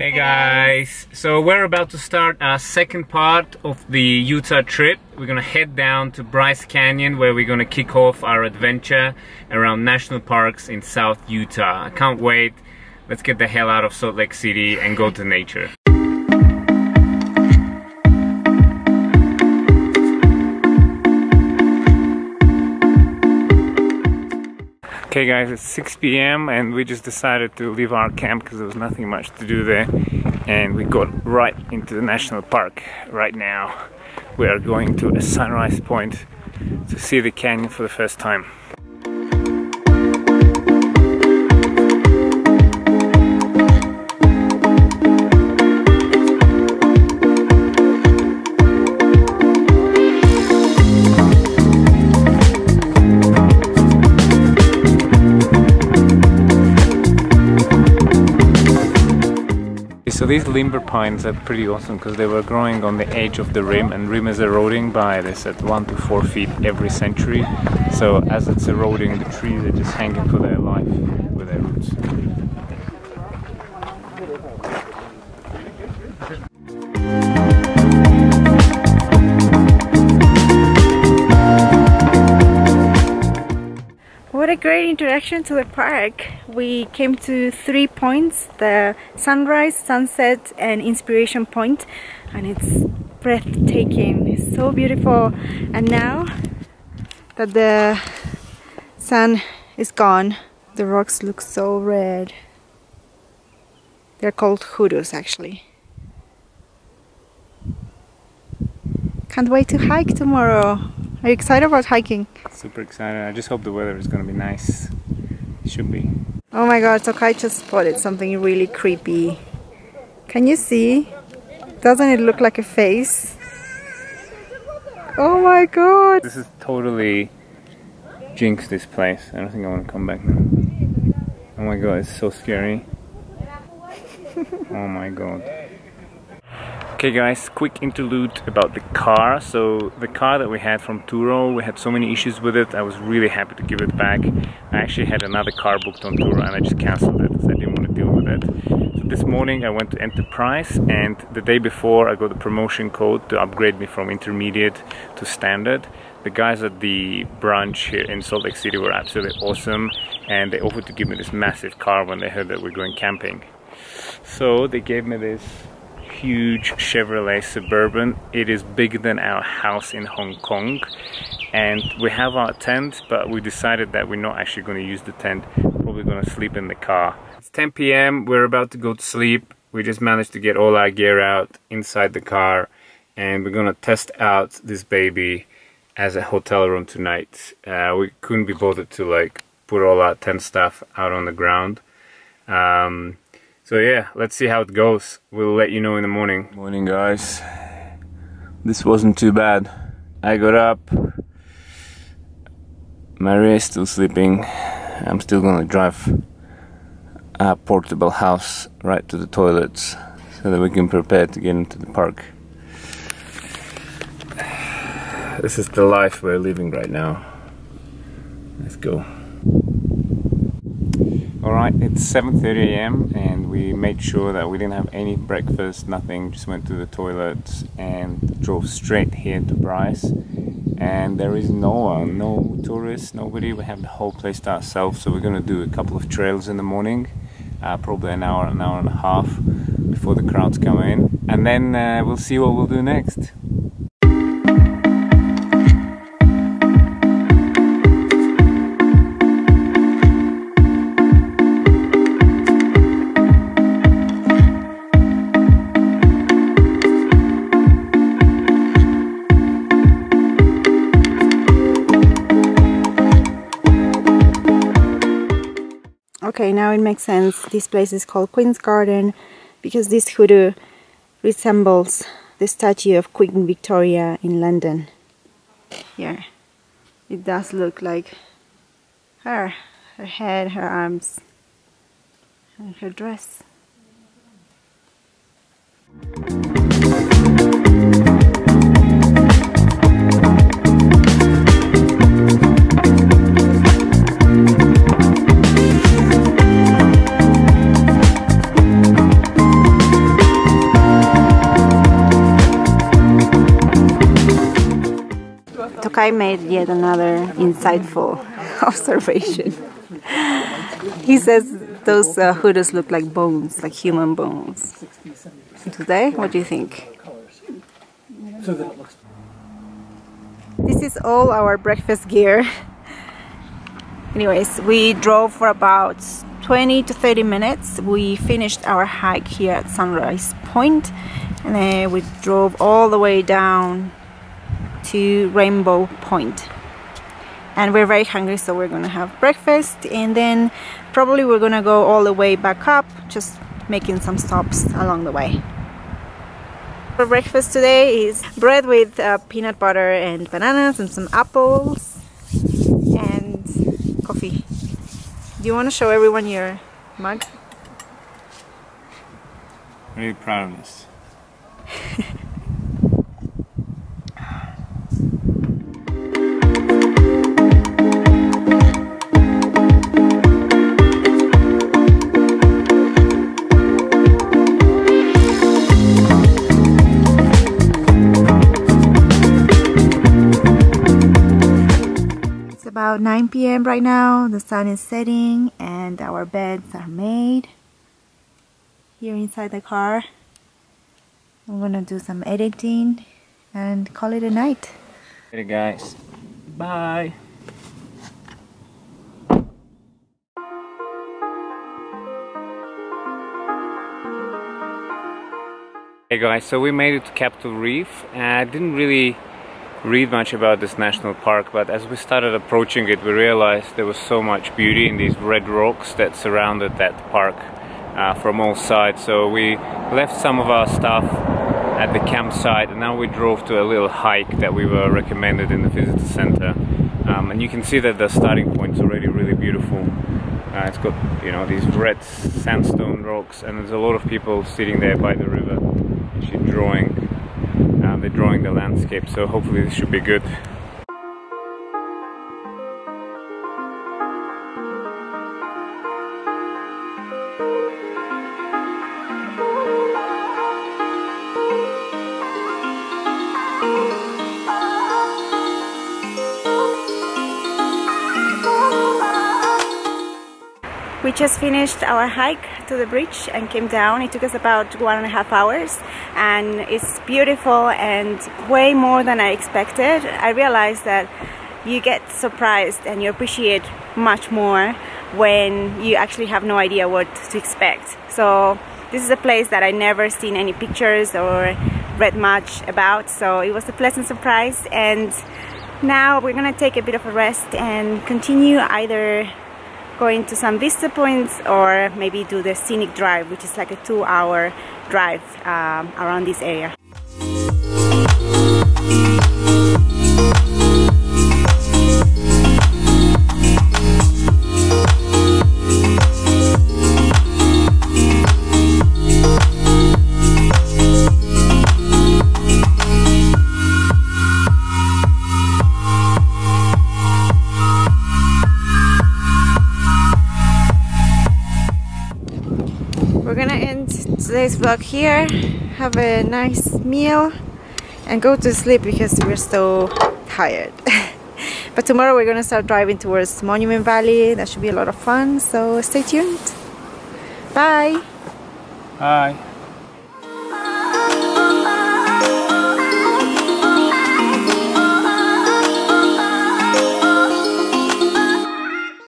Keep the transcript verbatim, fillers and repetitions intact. Hey guys, so we're about to start our second part of the Utah trip. We're gonna head down to Bryce Canyon where we're gonna kick off our adventure around national parks in South Utah. I can't wait. Let's get the hell out of Salt Lake City and go to nature. Okay guys, it's six P M and we just decided to leave our camp because there was nothing much to do there, and we got right into the national park. Right now we are going to a Sunrise Point to see the canyon for the first time. So these limber pines are pretty awesome because they were growing on the edge of the rim, and rim is eroding by, they said, one to four feet every century. So as it's eroding, the trees are just hanging for their life with their roots. What a great introduction to the park. We came to three points, the Sunrise, Sunset and Inspiration Point, and it's breathtaking, it's so beautiful. And now that the sun is gone, the rocks look so red. They're called hoodoos actually. Can't wait to hike tomorrow. Are you excited about hiking? Super excited. I just hope the weather is going to be nice. It should be. Oh my god, so I just spotted something really creepy. Can you see? Doesn't it look like a face? Oh my god! This is totally jinxed this place. I don't think I want to come back now. Oh my god, it's so scary. Oh my god. Okay guys, quick interlude about the car. So the car that we had from Turo, we had so many issues with it, I was really happy to give it back. I actually had another car booked on Turo and I just cancelled it because I didn't want to deal with it. So this morning I went to Enterprise, and the day before I got the promotion code to upgrade me from intermediate to standard. The guys at the branch here in Salt Lake City were absolutely awesome, and they offered to give me this massive car when they heard that we're going camping. So they gave me this huge Chevrolet Suburban. It is bigger than our house in Hong Kong, and we have our tent, but we decided that we're not actually going to use the tent. Probably going to sleep in the car. It's ten P M We're about to go to sleep. We just managed to get all our gear out inside the car, and we're going to test out this baby as a hotel room tonight. Uh, we couldn't be bothered to like put all our tent stuff out on the ground. Um, So yeah, let's see how it goes. We'll let you know in the morning. Morning guys. This wasn't too bad. I got up. Maria is still sleeping. I'm still gonna drive our portable house right to the toilets so that we can prepare to get into the park. This is the life we're living right now. Let's go. Alright, it's seven thirty A M and we made sure that we didn't have any breakfast, nothing, just went to the toilet and drove straight here to Bryce. And there is no one, no tourists, nobody, we have the whole place to ourselves, so we're going to do a couple of trails in the morning, uh, probably an hour, an hour and a half before the crowds come in, and then uh, we'll see what we'll do next. Okay, now it makes sense. This place is called Queen's Garden because this hoodoo resembles the statue of Queen Victoria in London. Here, it does look like her, her head, her arms, and her dress. Kai made yet another insightful observation. He says those uh, hoodoos look like bones, like human bones. Do they? What do you think? This is all our breakfast gear. Anyways, we drove for about twenty to thirty minutes. We finished our hike here at Sunrise Point, and then we drove all the way down to Rainbow Point. And we're very hungry, so we're gonna have breakfast, and then probably we're gonna go all the way back up, just making some stops along the way. For breakfast today is bread with uh, peanut butter and bananas and some apples and coffee. Do you want to show everyone your mug? Very proud of this. About nine P M right now, the sun is setting and our beds are made here inside the car. I'm gonna do some editing and call it a night. Hey guys, bye. Hey guys, so we made it to Capitol Reef, and I didn't really read much about this national park, but as we started approaching it, we realized there was so much beauty in these red rocks that surrounded that park uh, from all sides. So we left some of our stuff at the campsite, and now we drove to a little hike that we were recommended in the visitor center, um, and you can see that the starting point is already really beautiful. Uh, it's got, you know, these red sandstone rocks, and there's a lot of people sitting there by the river actually drawing They're drawing the landscape, so hopefully this should be good. We just finished our hike to the bridge and came down. It took us about one and a half hours, and it's beautiful and way more than I expected. I realized that you get surprised and you appreciate much more when you actually have no idea what to expect. So this is a place that I never seen any pictures or read much about, so it was a pleasant surprise. And now we're gonna take a bit of a rest and continue either going to some vista points or maybe do the scenic drive, which is like a two-hour drive um, around this area. Today's vlog here. Have a nice meal and go to sleep because we're so tired. But tomorrow we're gonna start driving towards Monument Valley. That should be a lot of fun, so stay tuned. Bye. Bye.